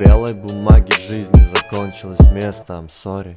белой бумаги жизни закончилось место, I'm sorry.